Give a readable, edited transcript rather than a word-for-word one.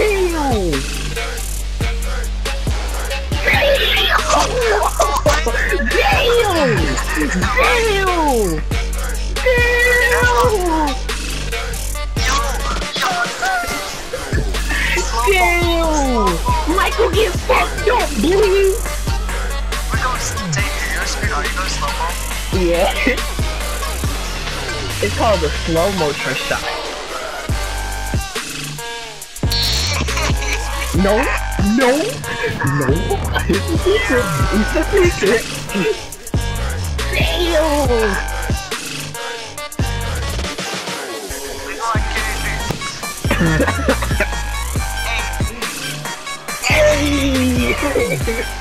Damn! Michael, get fucked up, dude! We're going to take your screen. Are you going slow-mo? Yeah. It's called the slow motion shot. No, no, no. It's a secret. It's a secret. Damn! We like kitty things. Hey!